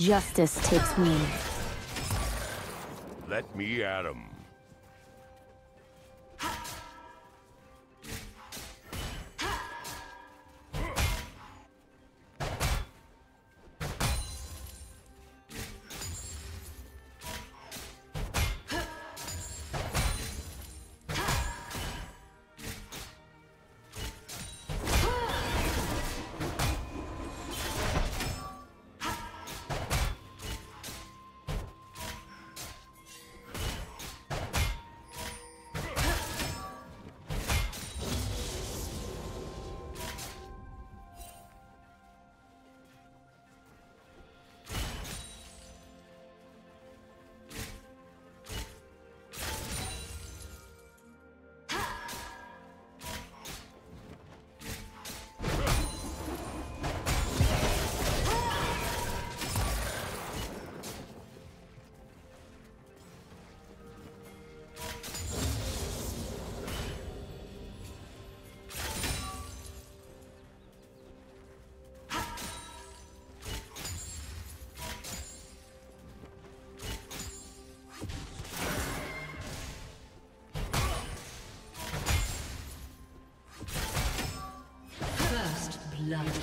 Justice takes wing. Let me at 'em. Love it.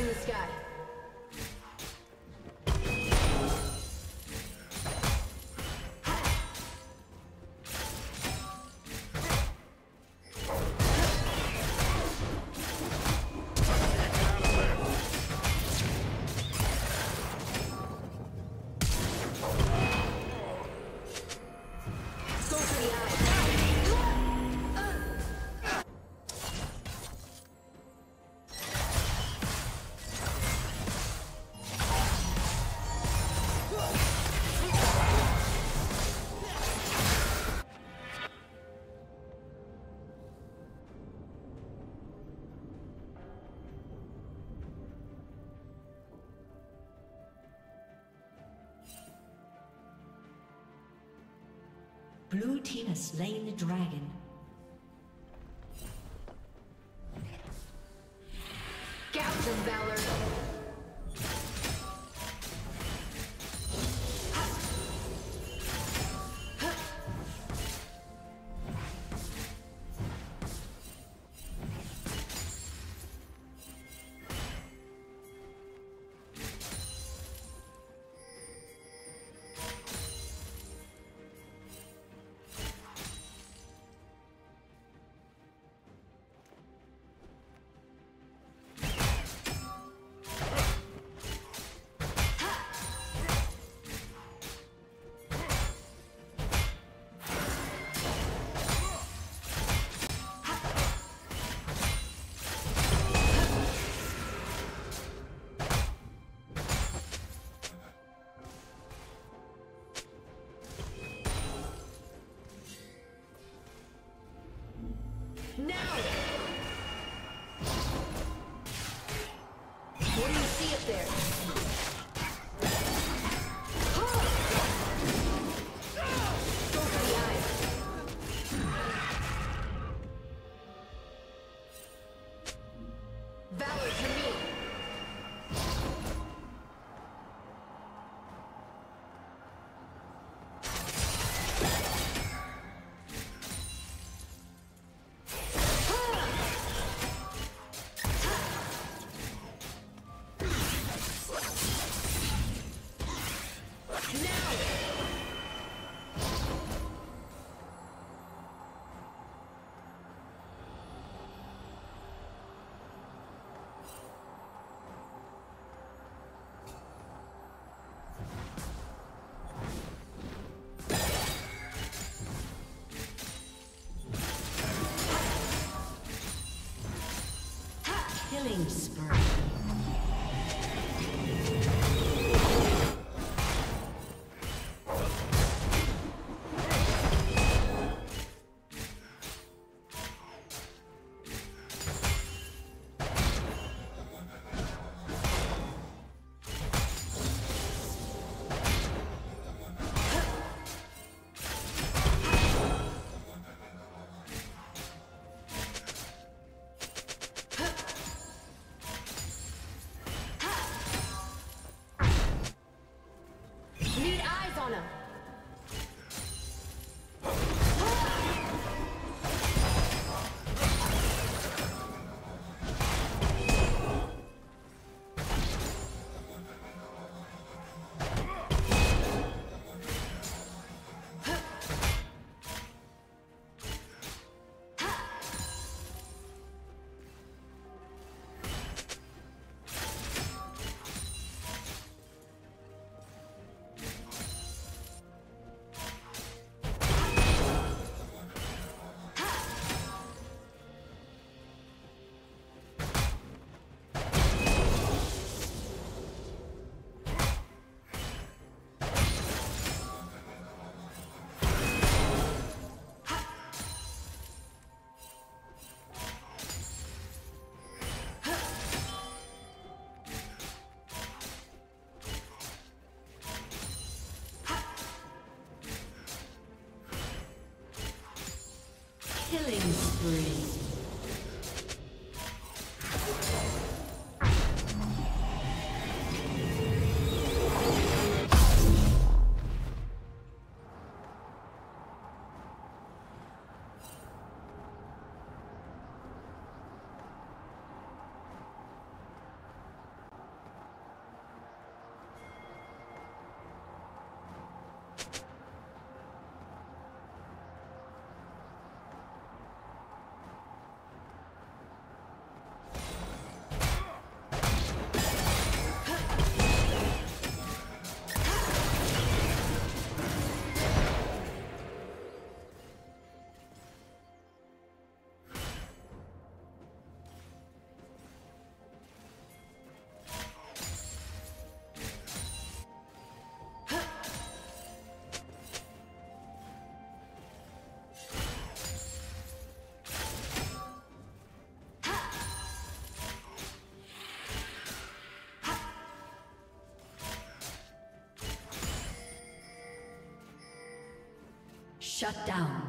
In the sky. Blue team has slain the dragon. Gallant valor! Now! What do you see up there? Killing spree. Killing spree. Shut down.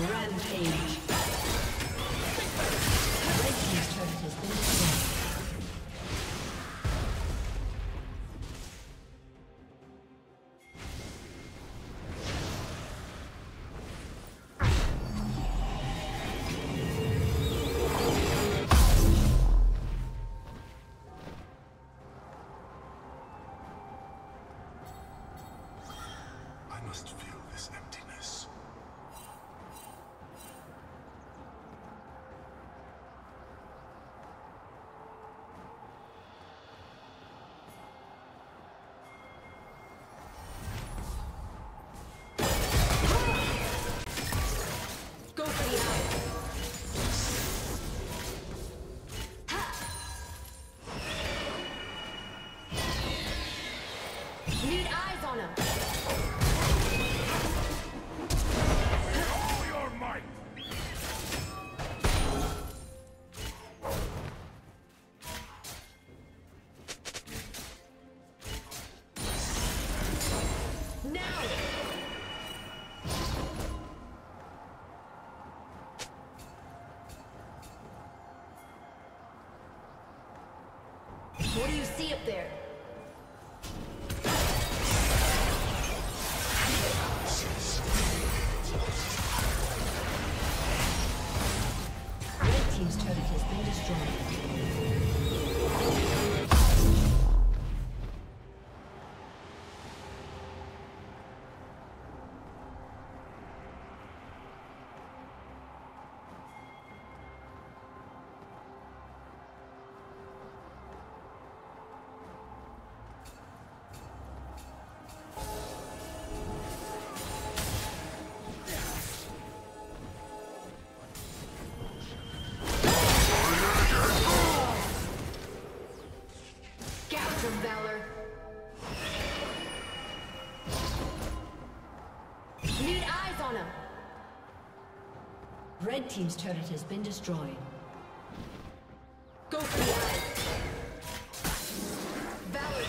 Rampage. What do you see up there? Red team's turret has been destroyed. Red team's turret has been destroyed. Go for it! Valor to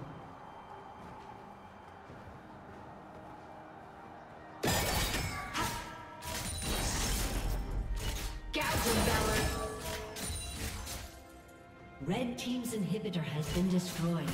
Gouging Valor. Red team's inhibitor has been destroyed.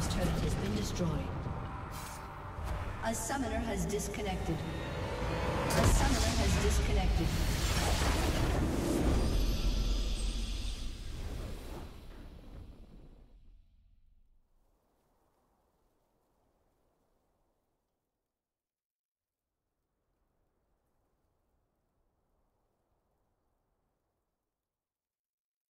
team's turret has been destroyed. A summoner has disconnected. A summoner has disconnected.